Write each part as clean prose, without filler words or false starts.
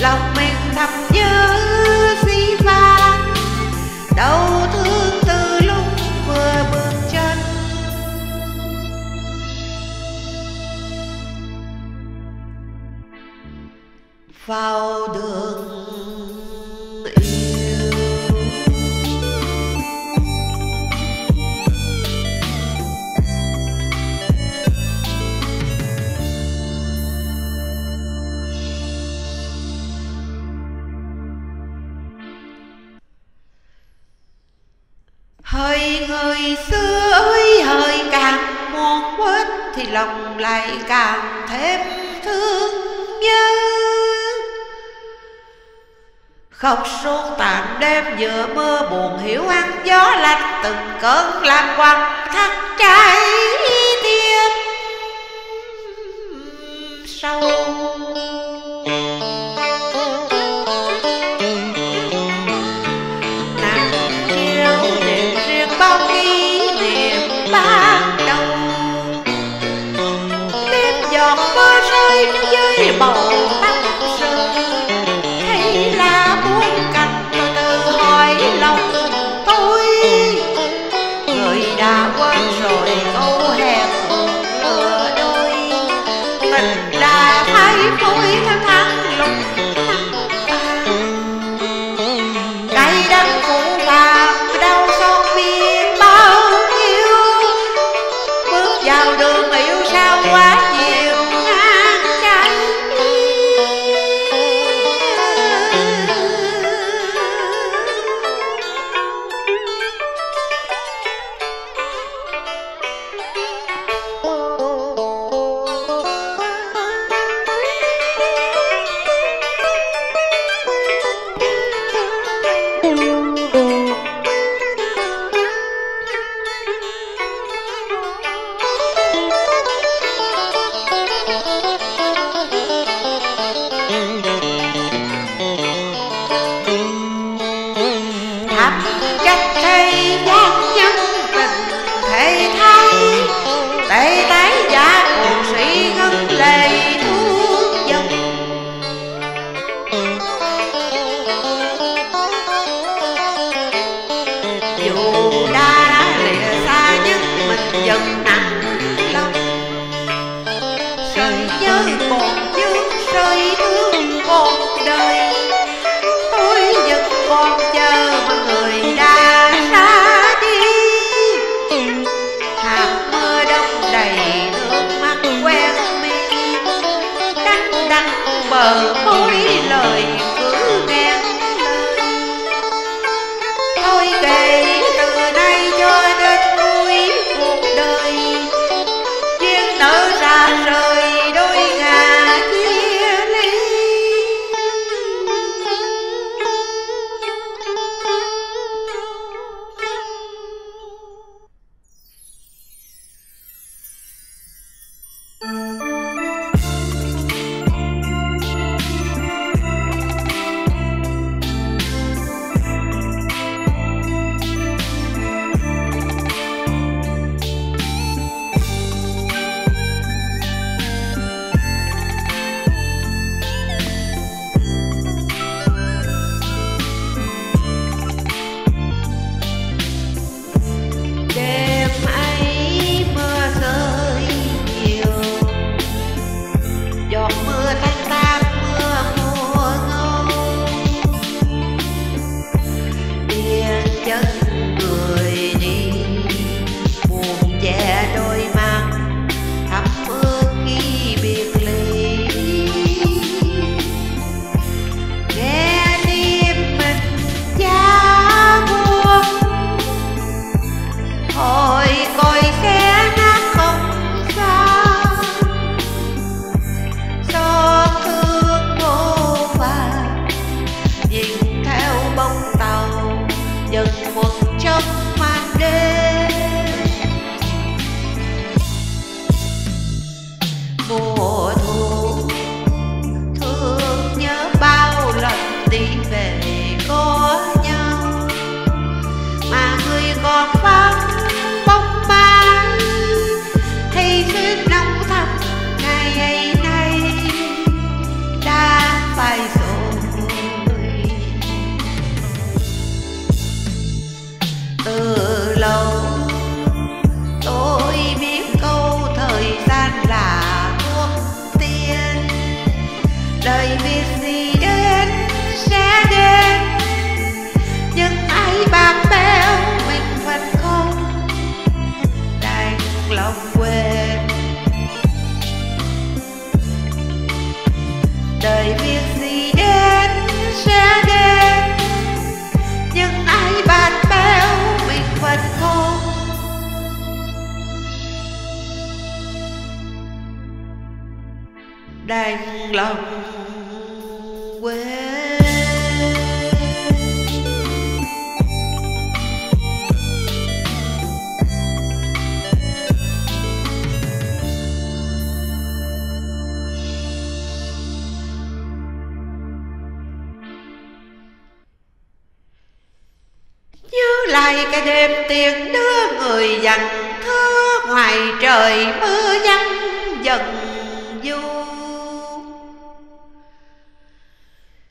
lòng mình thầm nhớ dĩ vãng, đau thương từ lúc vừa bước chân. Vào đường hơi người xưa ơi hơi, càng muốn quên thì lòng lại càng thêm thương nhớ. Khóc suốt tàn đêm giữa mưa buồn hiểu ăn gió lạnh, từng cơn lạc quăng thắt trái tim sâu. bởi việc gì đến sẽ đến, nhưng ai bạc béo mình vẫn không đành lòng quên. Đời việc gì đến sẽ đến, nhưng ai bạc béo mình vẫn không. Đành lòng quên. Nhớ lại cái đêm tiếng đưa người dặn thưa, ngoài trời mưa giăng dần du.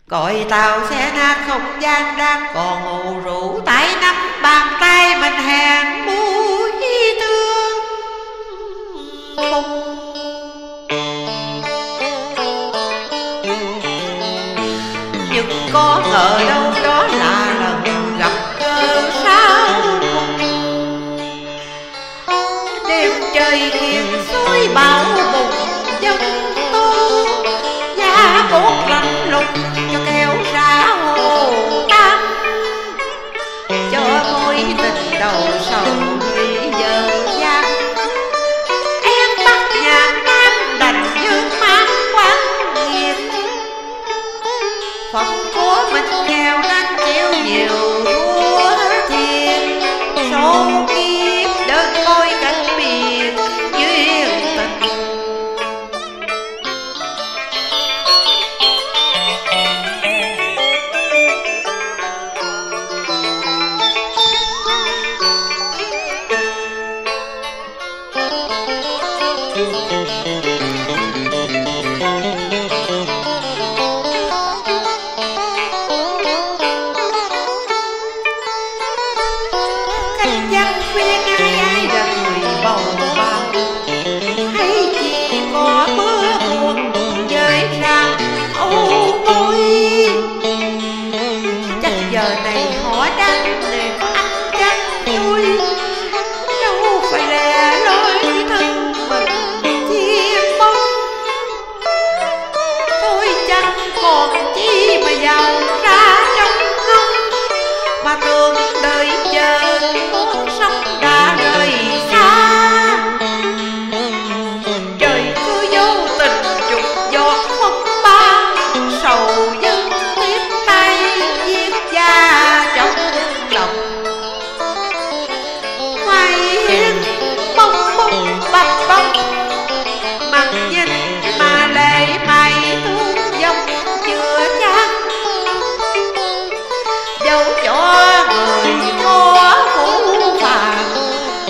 Cõi tàu sẽ nát không gian đang còn ngủ rũ, tay nắm bàn tay mình hẹn mũi thương cùng. Nhưng có ngờ đâu đó là lần gặp cơ sao đêm trời nghiêng xối bão bùng chân tu giá cốt lạnh lùng.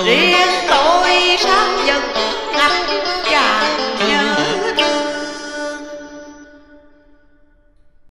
Riêng tôi sắp dần